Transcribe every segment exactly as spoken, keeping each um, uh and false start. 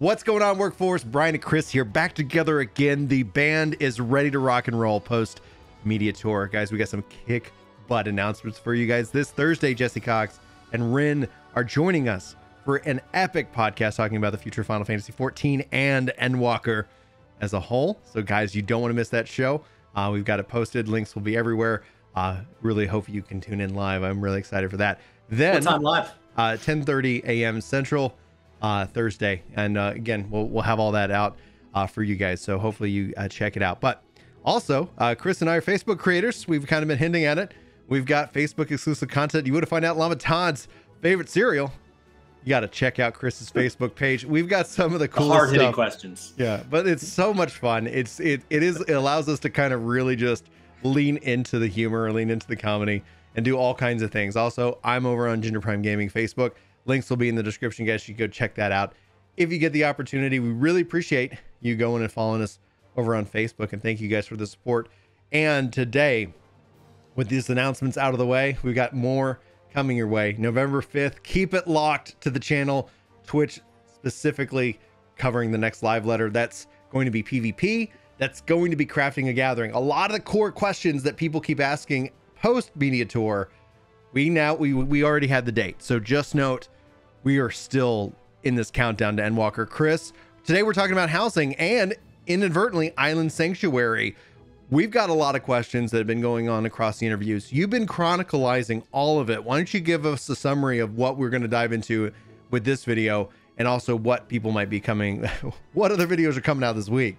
What's going on, Workforce? Brian and Chris here, back together again. The band is ready to rock and roll post media tour. Guys, we got some kick butt announcements for you guys. This Thursday, Jesse Cox and Rin are joining us for an epic podcast talking about the future of Final Fantasy fourteen and Endwalker as a whole. So guys, you don't want to miss that show. Uh, we've got it posted. Links will be everywhere. Uh, really hope you can tune in live. I'm really excited for that. Then, what time live? Uh, ten thirty a m Central. Uh, Thursday. And uh, again, we'll, we'll have all that out uh, for you guys. So hopefully you uh, check it out. But also, uh, Chris and I are Facebook creators. We've kind of been hinting at it. We've got Facebook exclusive content. You want to find out Llama Todd's favorite cereal, you got to check out Chris's Facebook page. We've got some of the coolest hard hitting questions. Yeah, but it's so much fun. It's it it is it allows us to kind of really just lean into the humor, lean into the comedy, and do all kinds of things. Also, I'm over on Ginger Prime Gaming Facebook. Links will be in the description, guys. You go check that out if you get the opportunity. We really appreciate you going and following us over on Facebook, and thank you guys for the support. And today, with these announcements out of the way, we've got more coming your way. November fifth, keep it locked to the channel, Twitch specifically, covering the next live letter. That's going to be PvP. That's going to be crafting a gathering. A lot of the core questions that people keep asking post media tour, we now we we already had the date. So just note, we are still in this countdown to Endwalker. Chris, today we're talking about housing and inadvertently Island Sanctuary. We've got a lot of questions that have been going on across the interviews. You've been chronicalizing all of it. Why don't you give us a summary of what we're going to dive into with this video, and also what people might be coming, what other videos are coming out this week?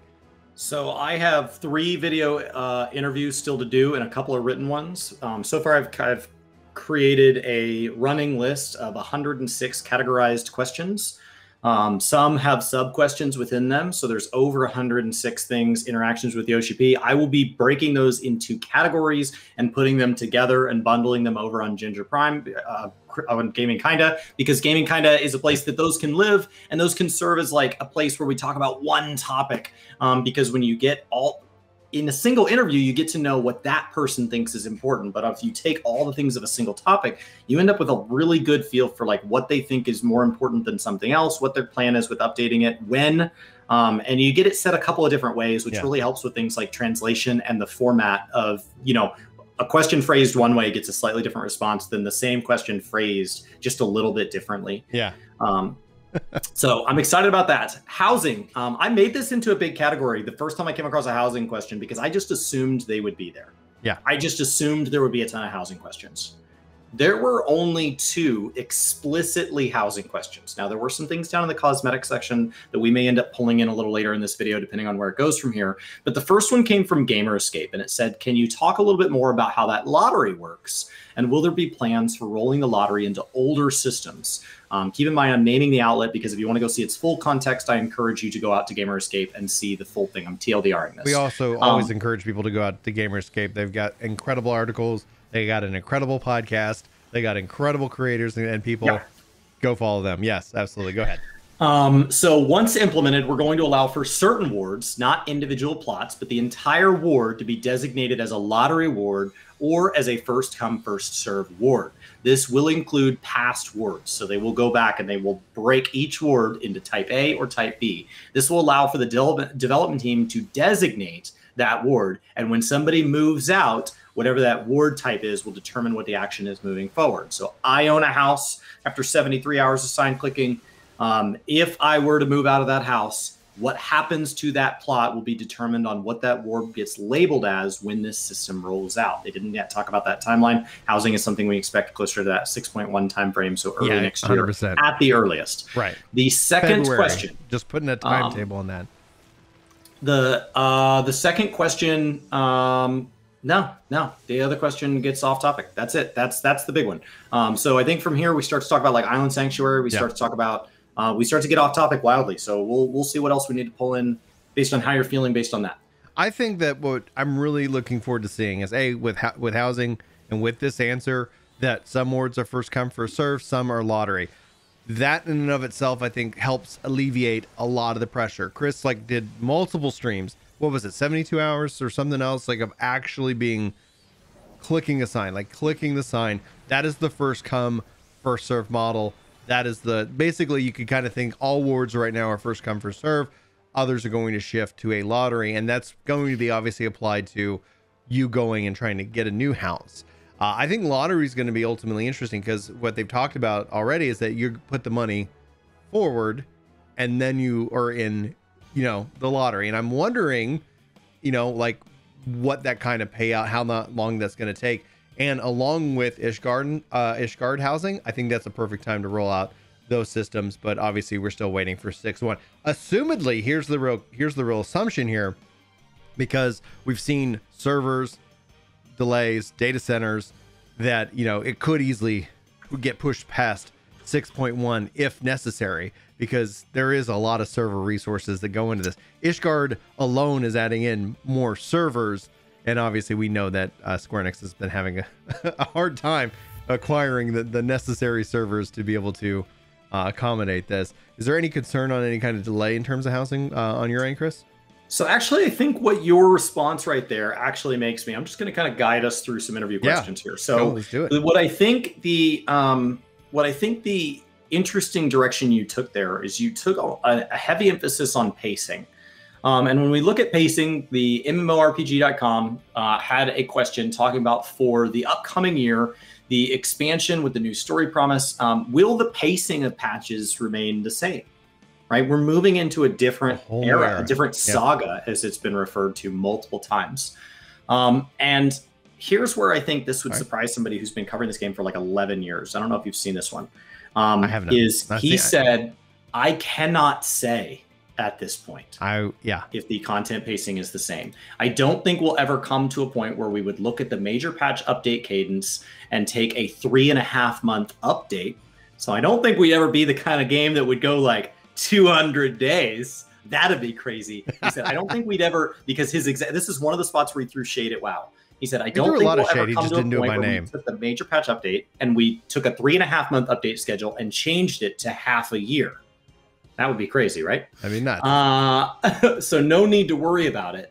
So I have three video uh, interviews still to do and a couple of written ones. Um, so far I've kind of created a running list of one hundred six categorized questions. Um, some have sub questions within them. So there's over one hundred six things, interactions with Yoshi P. I will be breaking those into categories and putting them together and bundling them over on Ginger Prime, uh, on Gaming Kinda, because Gaming Kinda is a place that those can live, and those can serve as like a place where we talk about one topic. Um, because when you get all, in a single interview, you get to know what that person thinks is important. But if you take all the things of a single topic, you end up with a really good feel for like what they think is more important than something else, what their plan is with updating it, when, um, and you get it set a couple of different ways, which yeah. really helps with things like translation and the format of, you know, a question phrased one way gets a slightly different response than the same question phrased just a little bit differently. Yeah. Um, So I'm excited about that. Housing. Um, I made this into a big category the first time I came across a housing question, because I just assumed they would be there. Yeah. I just assumed there would be a ton of housing questions. There were only two explicitly housing questions. Now, there were some things down in the cosmetic section that we may end up pulling in a little later in this video, depending on where it goes from here. But the first one came from Gamer Escape, and it said, can you talk a little bit more about how that lottery works? And will there be plans for rolling the lottery into older systems? Um, keep in mind, I'm naming the outlet because if you want to go see its full context, I encourage you to go out to Gamer Escape and see the full thing. I'm T L D R-ing this. We also um, always encourage people to go out to Gamer Escape. They've got incredible articles. They got an incredible podcast. They got incredible creators and people. Yeah. Go follow them. Yes, absolutely. Go ahead. Um, so once implemented, we're going to allow for certain wards, not individual plots, but the entire ward to be designated as a lottery ward or as a first come, first served ward. This will include past wards. So they will go back and they will break each ward into type A or type B. This will allow for the de- development team to designate that ward. And when somebody moves out, whatever that ward type is will determine what the action is moving forward. So I own a house after seventy-three hours of sign clicking. Um, if I were to move out of that house, what happens to that plot will be determined on what that ward gets labeled as when this system rolls out. They didn't yet talk about that timeline. Housing is something we expect closer to that six point one time frame, so early yeah, next year one hundred percent. At the earliest. Right. The second February. Question. Just putting a timetable um, on that. The uh, the second question. Um, No, no. The other question gets off topic. That's it. That's that's the big one. Um, so I think from here we start to talk about like Island Sanctuary. We yeah. start to talk about uh, we start to get off topic wildly. So we'll we'll see what else we need to pull in based on how you're feeling based on that. I think that what I'm really looking forward to seeing is a with with housing and with this answer that some wards are first come first serve, some are lottery. That in and of itself, I think, helps alleviate a lot of the pressure. Chris like did multiple streams. What was it, seventy-two hours or something else, like of actually being clicking a sign, like clicking the sign. That is the first come, first serve model. That is the, basically you could kind of think all wards right now are first come, first serve. Others are going to shift to a lottery, and that's going to be obviously applied to you going and trying to get a new house. Uh, I think lottery is going to be ultimately interesting because what they've talked about already is that you put the money forward and then you are in, you know, the lottery. And I'm wondering, you know, like what that kind of payout, how long that's going to take. And along with Ishgard, uh, Ishgard housing, I think that's a perfect time to roll out those systems. But obviously, we're still waiting for six one. Assumedly, here's the real here's the real assumption here, because we've seen servers delays, data centers, that you know it could easily get pushed past six point one if necessary, because there is a lot of server resources that go into this. Ishgard alone is adding in more servers. And obviously, we know that uh, Square Enix has been having a, a hard time acquiring the, the necessary servers to be able to uh, accommodate this. Is there any concern on any kind of delay in terms of housing uh, on your end, Chris? So actually, I think what your response right there actually makes me, I'm just going to kind of guide us through some interview questions yeah. here. So no, let's do it. What I think the um, what I think the interesting direction you took there is you took a, a heavy emphasis on pacing. Um, and when we look at pacing, the M M O R P G dot com uh, had a question talking about for the upcoming year, the expansion with the new story promise. Um, will the pacing of patches remain the same? Right, we're moving into a different a era, era, a different yeah. saga, as it's been referred to multiple times. Um, and here's where I think this would right. surprise somebody who's been covering this game for like eleven years. I don't know if you've seen this one. Um, I have not. Is That's he said, I cannot say. At this point, I yeah. if the content pacing is the same, I don't think we'll ever come to a point where we would look at the major patch update cadence and take a three and a half month update. So I don't think we'd ever be the kind of game that would go like two hundred days. That'd be crazy. He said, I don't think we'd ever, because his exact, this is one of the spots where he threw shade at WoW. He said, I don't think we'll ever come to a point where we took the major patch update and we took a three and a half month update schedule and changed it to half a year. That would be crazy, right? I mean, not. Uh, so no need to worry about it.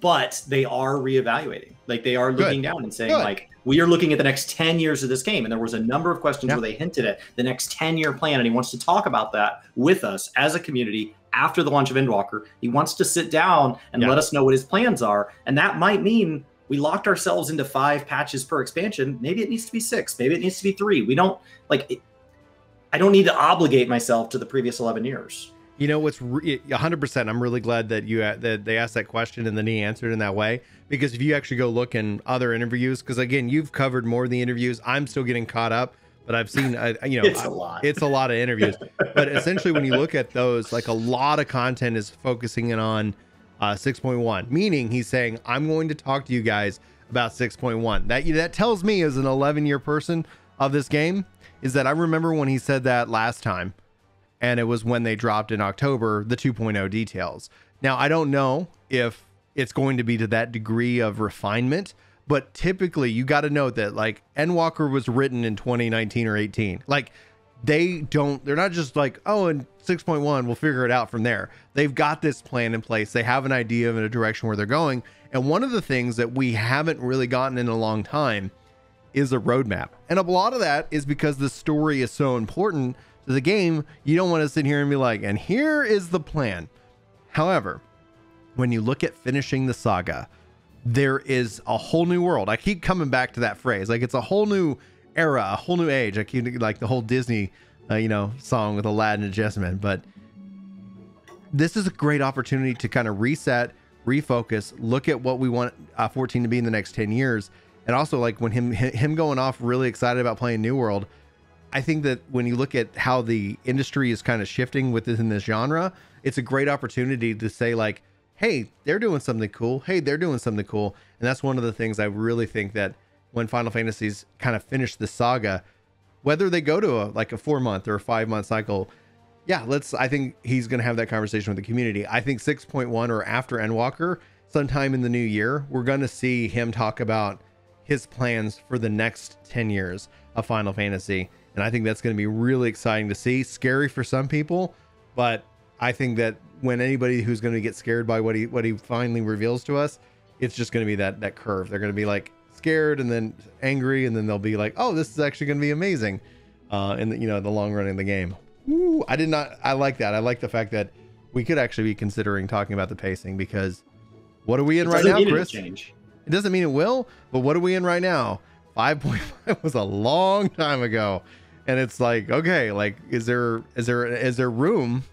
But they are reevaluating. Like, they are looking Good. down and saying, Good. like, we are looking at the next ten years of this game. And there was a number of questions yeah. where they hinted at the next ten-year plan. And he wants to talk about that with us as a community after the launch of Endwalker. He wants to sit down and yeah. let us know what his plans are. And that might mean we locked ourselves into five patches per expansion. Maybe it needs to be six. Maybe it needs to be three. We don't, like... It, I don't need to obligate myself to the previous eleven years. You know, what's re one hundred percent. I'm really glad that you that they asked that question and then he answered in that way, because if you actually go look in other interviews, because again, you've covered more of the interviews. I'm still getting caught up, but I've seen, uh, you know, it's a lot. It's a lot of interviews. But essentially, when you look at those, like a lot of content is focusing in on uh, six point one, meaning he's saying, I'm going to talk to you guys about six point one. That that tells me as an eleven year person of this game, is that I remember when he said that last time, and it was when they dropped in October the two point oh details. Now, I don't know if it's going to be to that degree of refinement, but typically you got to note that like Endwalker was written in twenty nineteen or eighteen. Like they don't, they're not just like, oh, and six point one, we'll figure it out from there. They've got this plan in place. They have an idea of a direction where they're going. And one of the things that we haven't really gotten in a long time is a roadmap. And a lot of that is because the story is so important to the game. You don't want to sit here and be like, and here is the plan. However, when you look at finishing the saga, there is a whole new world. I keep coming back to that phrase. Like, it's a whole new era, a whole new age. I keep like the whole Disney, uh, you know, song with Aladdin and Jasmine, but this is a great opportunity to kind of reset, refocus, look at what we want uh, fourteen to be in the next ten years. And also, like, when him him going off really excited about playing New World, I think that when you look at how the industry is kind of shifting within this genre, it's a great opportunity to say, like, hey, they're doing something cool. Hey, they're doing something cool. And that's one of the things I really think that when Final Fantasies kind of finish the saga, whether they go to a, like a four month or a five month cycle, yeah, let's, I think he's going to have that conversation with the community. I think six point one or after Endwalker, sometime in the new year, we're going to see him talk about his plans for the next ten years of Final Fantasy. And I think that's going to be really exciting to see. Scary for some people, but I think that when anybody who's going to get scared by what he what he finally reveals to us, it's just going to be that that curve. They're going to be like scared and then angry, and then they'll be like, oh, this is actually going to be amazing. uh, in the, you know, the long run in the game. Woo, I did not. I like that. I like the fact that we could actually be considering talking about the pacing, because what are we in right now, Chris? It doesn't mean it will, but what are we in right now? five point five was a long time ago, and it's like, okay, like, is there is there is there room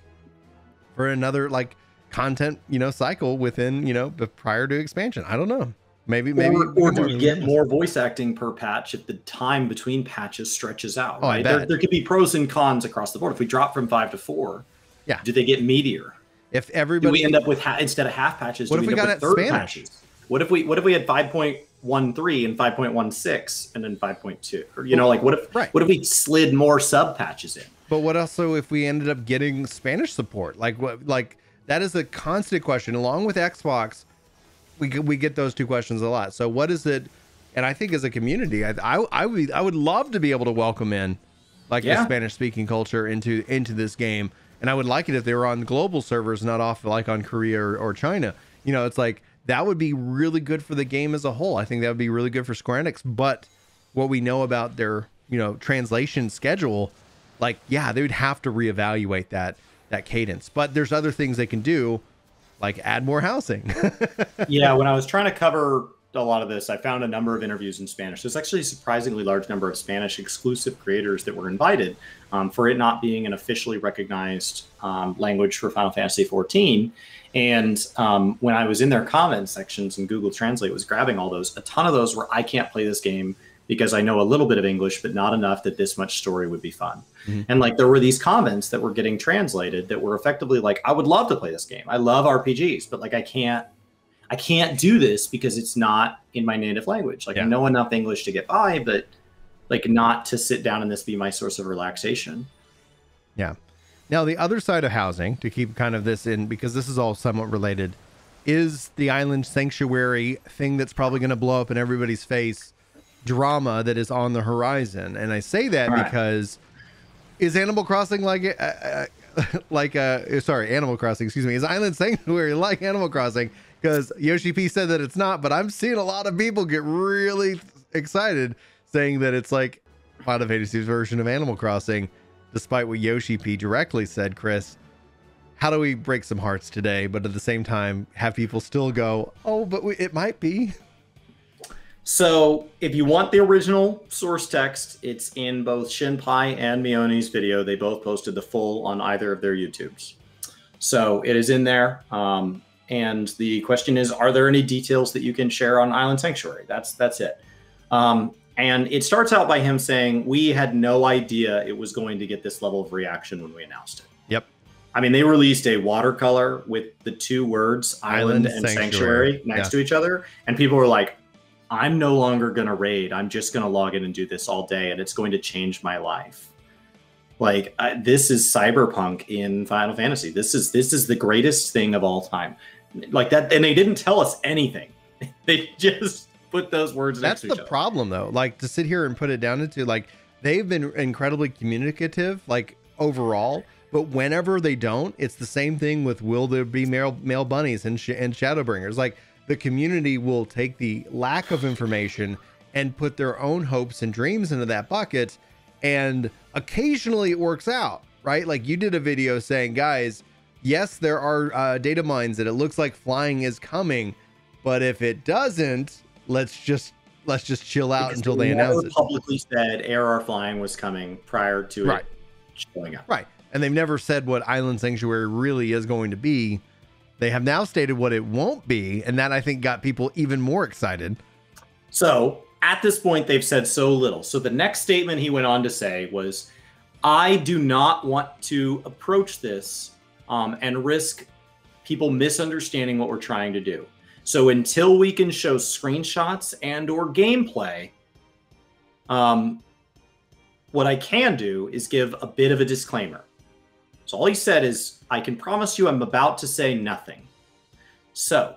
for another like content, you know, cycle within, you know, prior to expansion? I don't know. Maybe, maybe, or, or do we get more voice acting per patch if the time between patches stretches out? Oh, right, there, there could be pros and cons across the board. If we drop from five to four, yeah, do they get meteor? If everybody, do we end up with ha instead of half patches? What do if we, we got third patches? What if we what if we had five point one three and five point one six and then five point two? Or you well, know, like what if right. what if we slid more sub patches in? But what also if we ended up getting Spanish support? Like what? Like that is a constant question, along with Xbox. We, we get those two questions a lot. So what is it? And I think as a community, I I, I would I would love to be able to welcome in like yeah. the Spanish speaking culture into into this game. And I would like it if they were on global servers, not off like on Korea or, or China. You know, it's like that would be really good for the game as a whole. I think that would be really good for Square Enix. But what we know about their, you know, translation schedule, like yeah, they would have to reevaluate that that cadence. But there's other things they can do. Like add more housing. Yeah, when I was trying to cover a lot of this, I found a number of interviews in Spanish. There's actually a surprisingly large number of Spanish exclusive creators that were invited um, for it not being an officially recognized um, language for Final Fantasy fourteen. And um, when I was in their comment sections and Google Translate was grabbing all those, a ton of those were, I can't play this game because I know a little bit of English, but not enough that this much story would be fun. Mm-hmm. And like there were these comments that were getting translated that were effectively like, I would love to play this game. I love R P Gs, but like I can't, I can't do this because it's not in my native language. Like yeah. I know enough English to get by, but like not to sit down and this be my source of relaxation. Yeah. Now the other side of housing, to keep kind of this in, because this is all somewhat related, is the Island Sanctuary thing that's probably going to blow up in everybody's face. Drama that is on the horizon. And I say that right. because is Animal Crossing like uh, like uh sorry Animal Crossing excuse me is Island Sanctuary like Animal Crossing? Because Yoshi P said that it's not, but I'm seeing a lot of people get really excited saying that it's like Final Fantasy's version of Animal Crossing, despite what Yoshi P directly said. Chris, how do we break some hearts today, but at the same time have people still go, oh, but we, it might be? So if you want the original source text, it's in both Shinpai and Mione's video. They both posted the full on either of their YouTubes. So it is in there. Um, and the question is, are there any details that you can share on Island Sanctuary? That's that's it. Um, and it starts out by him saying, we had no idea it was going to get this level of reaction when we announced it. Yep. I mean, they released a watercolor with the two words, Island, Island and Sanctuary, sanctuary next yeah. to each other. And people were like, I'm no longer going to raid. I'm just going to log in and do this all day, and it's going to change my life. Like I, this is cyberpunk in Final Fantasy. This is this is the greatest thing of all time. Like that, and they didn't tell us anything. They just put those words next to each other. That's the problem, though. Like to sit here and put it down into like they've been incredibly communicative, like overall. But whenever they don't, it's the same thing with will there be male, male bunnies and sh and Shadowbringers, like. The community will take the lack of information and put their own hopes and dreams into that bucket. And occasionally it works out, right? Like you did a video saying, guys, yes, there are uh, data mines that it looks like flying is coming, but if it doesn't, let's just, let's just chill out because until they, they announce it. They publicly said A R flying was coming prior to right. it showing up. Right. And they've never said what Island Sanctuary really is going to be. They have now stated what it won't be, and that I think got people even more excited. So at this point, they've said so little. So the next statement he went on to say was, I do not want to approach this um, and risk people misunderstanding what we're trying to do. So until we can show screenshots and or gameplay, um, what I can do is give a bit of a disclaimer. So all he said is, I can promise you I'm about to say nothing. So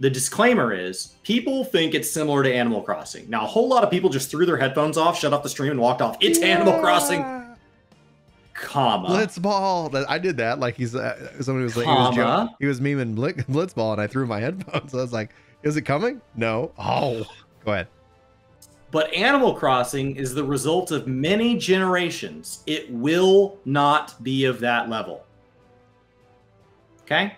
the disclaimer is people think it's similar to Animal Crossing. Now, a whole lot of people just threw their headphones off, shut off the stream and walked off. It's yeah. Animal Crossing, comma. Blitzball. I did that. Like he's uh, somebody was like, comma. He was, he was memeing Blitzball and I threw my headphones. I was like, is it coming? No. Oh, go ahead. But Animal Crossing is the result of many generations. It will not be of that level. Okay?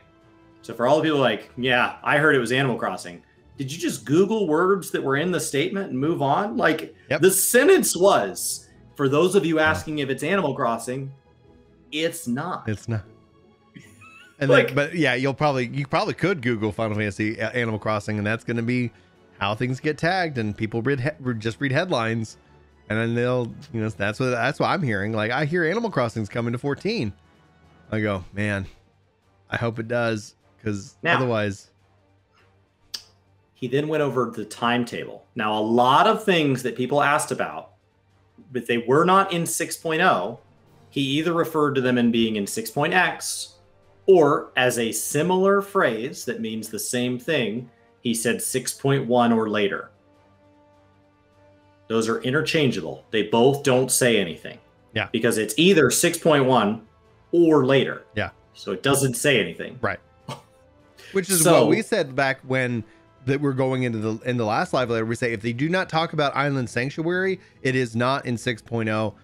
So for all the people like, yeah, I heard it was Animal Crossing. Did you just Google words that were in the statement and move on? Like, yep. The sentence was, for those of you asking if it's Animal Crossing, it's not. It's not. And like, then, but yeah, you'll probably, you probably could Google Final Fantasy uh, Animal Crossing, and that's going to be how things get tagged, and people read just read headlines, and then they'll, you know, that's what that's what I'm hearing. Like, I hear Animal Crossing's coming to fourteen. I go, man, I hope it does, because otherwise. He then went over the timetable. Now, a lot of things that people asked about, but they were not in six point oh. He either referred to them in being in six point X, or as a similar phrase that means the same thing, he said six point one or later. Those are interchangeable. They both don't say anything. Yeah. Because it's either six point one or later. Yeah. So it doesn't say anything. Right. Which is so, what we said back when that we're going into the in the last live letter. We say if they do not talk about Island Sanctuary, it is not in six point oh.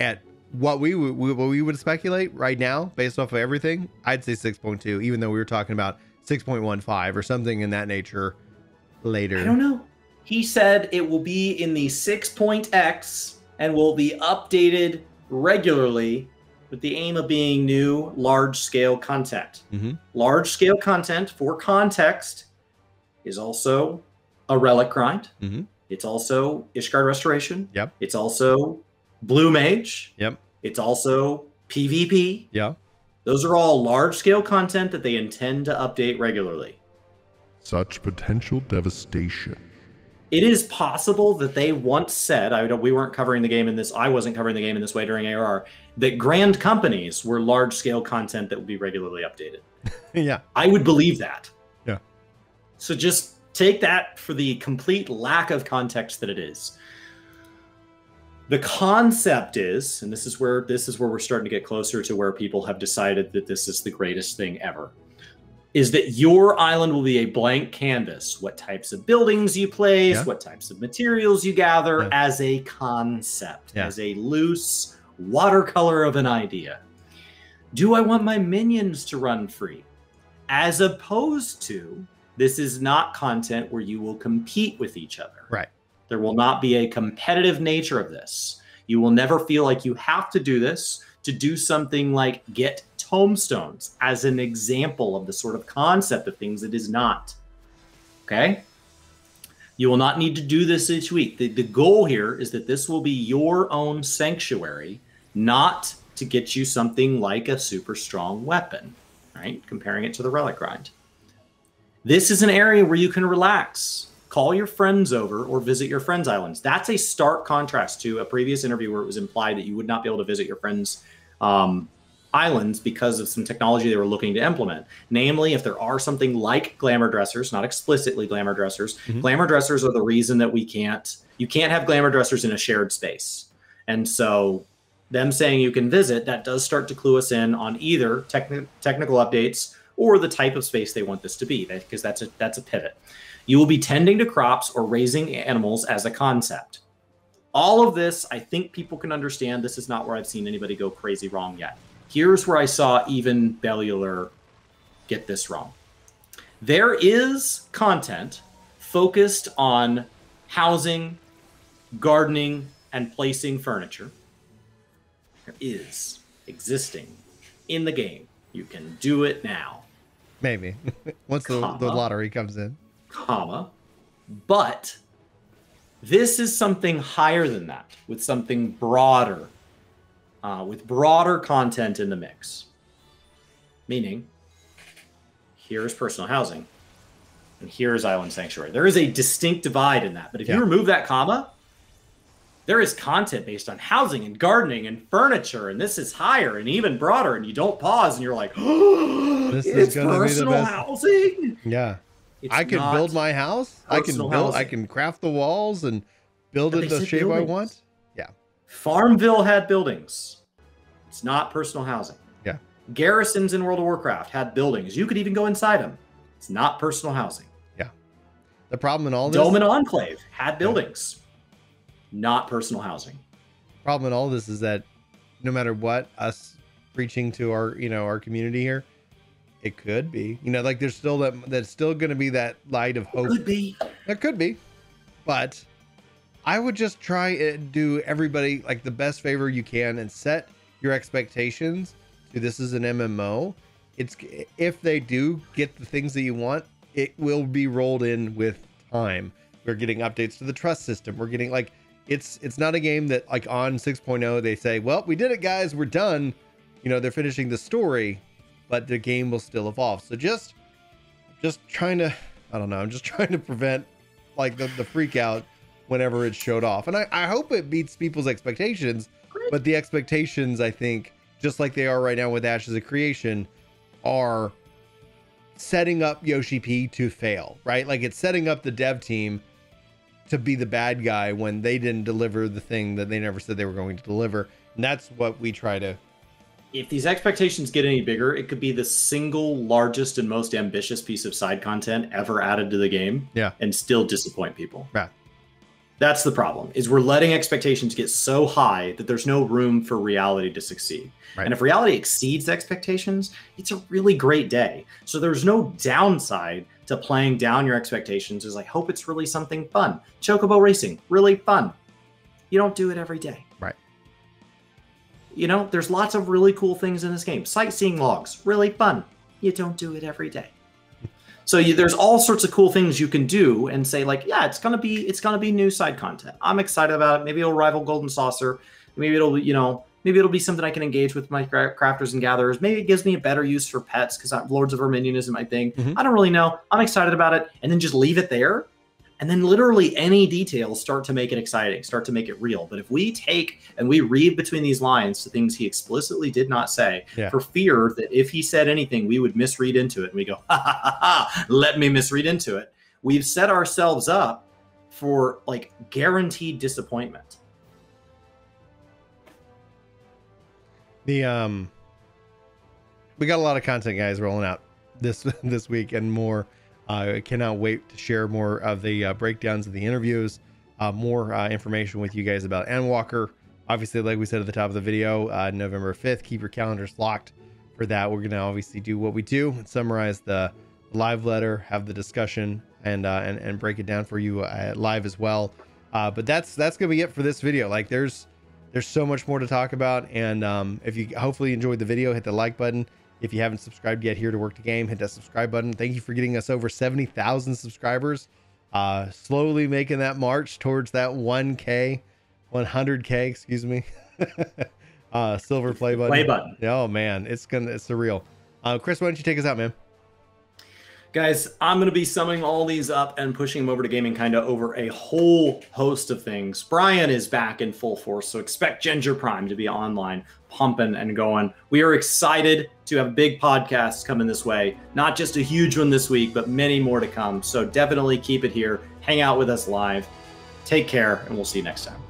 At what we would what we would speculate right now, based off of everything, I'd say six point two, even though we were talking about six point one five or something in that nature later. I don't know. He said it will be in the six point X and will be updated regularly with the aim of being new large-scale content. Mm-hmm. Large-scale content, for context, is also a relic grind. Mm-hmm. It's also Ishgard Restoration. Yep. It's also Blue Mage. Yep. It's also PvP. Yeah. Those are all large-scale content that they intend to update regularly. Such potential devastation. It is possible that they once said, I don't, we weren't covering the game in this, I wasn't covering the game in this way during A R R, that grand companies were large-scale content that would be regularly updated. Yeah. I would believe that. Yeah. So just take that for the complete lack of context that it is. The concept is, and this is where this is where we're starting to get closer to where people have decided that this is the greatest thing ever, is that your island will be a blank canvas. What types of buildings you place, yeah. What types of materials you gather, yeah. As a concept, yeah. As a loose watercolor of an idea. Do I want my minions to run free? As opposed to, this is not content where you will compete with each other. Right. There will not be a competitive nature of this. You will never feel like you have to do this to do something like get tombstones as an example of the sort of concept of things that is not. Okay? You will not need to do this each week. The, the goal here is that this will be your own sanctuary, not to get you something like a super strong weapon, right? Comparing it to the relic grind. This is an area where you can relax. Call your friends over or visit your friends' islands. That's a stark contrast to a previous interview where it was implied that you would not be able to visit your friends' um, islands because of some technology they were looking to implement. Namely, if there are something like glamour dressers, not explicitly glamour dressers, mm-hmm. Glamour dressers are the reason that we can't, you can't have glamour dressers in a shared space. And so them saying you can visit, that does start to clue us in on either techni- technical updates or the type of space they want this to be, because that's a, that's a pivot. You will be tending to crops or raising animals as a concept. All of this, I think people can understand. This is not where I've seen anybody go crazy wrong yet. Here's where I saw even Bellular get this wrong. There is content focused on housing, gardening, and placing furniture. There is existing in the game. You can do it now. Maybe. Once the, the lottery comes in. Comma, but this is something higher than that, with something broader, uh, with broader content in the mix. Meaning, here is personal housing, and here is Island Sanctuary. There is a distinct divide in that, but if yeah. you remove that comma, there is content based on housing and gardening and furniture, and this is higher and even broader, and you don't pause, and you're like, oh, this it's is personal be the best. Housing? Yeah. It's I can build my house. I can build. Housing. I can craft the walls and build it the shape buildings. I want. Yeah. Farmville had buildings. It's not personal housing. Yeah. Garrisons in World of Warcraft had buildings. You could even go inside them. It's not personal housing. Yeah. The problem in all this. Dome and Enclave had buildings. Yeah. not personal housing. Problem in all this is that no matter what, us preaching to our, you know, our community here, it could be, you know, like there's still that, that's still going to be that light of hope. It could be. It could be. But I would just try and do everybody like the best favor you can and set your expectations to this is an M M O. It's if they do get the things that you want, it will be rolled in with time. We're getting updates to the trust system. We're getting like, it's, it's not a game that like on six point oh, they say, well, we did it guys, we're done. You know, they're finishing the story, but the game will still evolve. So just, just trying to, I don't know. I'm just trying to prevent like the, the freak out whenever it showed off. And I, I hope it beats people's expectations, but the expectations, I think, just like they are right now with Ashes of Creation, are setting up Yoshi P to fail, right? Like it's setting up the dev team to be the bad guy when they didn't deliver the thing that they never said they were going to deliver. And that's what we try to. If these expectations get any bigger, it could be the single largest and most ambitious piece of side content ever added to the game. Yeah. And still disappoint people. Right. That's the problem, is we're letting expectations get so high that there's no room for reality to succeed. Right. And if reality exceeds expectations, it's a really great day. So there's no downside to playing down your expectations. Is like, hope it's really something fun. Chocobo racing, really fun. You don't do it every day. Right. You know, there's lots of really cool things in this game. Sightseeing logs, really fun. You don't do it every day. So you, there's all sorts of cool things you can do and say like, yeah, it's gonna be it's gonna be new side content. I'm excited about it. Maybe it'll rival Golden Saucer. Maybe it'll you know maybe it'll be something I can engage with my crafters and gatherers. Maybe it gives me a better use for pets because Lords of Verminion isn't my thing. Mm-hmm. I don't really know. I'm excited about it, and then just leave it there. And then literally any details start to make it exciting, start to make it real. But if we take and we read between these lines to things he explicitly did not say, yeah, for fear that if he said anything, we would misread into it. And we go, ha, ha, ha, ha, let me misread into it. We've set ourselves up for like guaranteed disappointment. The um, we got a lot of content, guys, rolling out this this week and more. I uh, cannot wait to share more of the uh, breakdowns of the interviews, uh, more uh, information with you guys about Endwalker. Obviously, like we said at the top of the video, uh, November fifth, keep your calendars locked for that. We're going to obviously do what we do and summarize the live letter, have the discussion, and uh, and, and break it down for you uh, live as well. Uh, but that's that's going to be it for this video. Like there's there's so much more to talk about. And um, if you hopefully enjoyed the video, hit the like button. If you haven't subscribed yet here to Work to Game, hit that subscribe button. Thank you for getting us over seventy thousand subscribers. Uh, slowly making that march towards that one K, one hundred K, excuse me. uh, silver play button. Play button. Oh man, it's gonna, it's surreal. Uh, Chris, why don't you take us out, man? Guys, I'm going to be summing all these up and pushing them over to Gaming Kinda over a whole host of things. Brian is back in full force, so expect Ginger Prime to be online, pumping and going. We are excited to have big podcasts coming this way. Not just a huge one this week, but many more to come. So definitely keep it here. Hang out with us live. Take care, and we'll see you next time.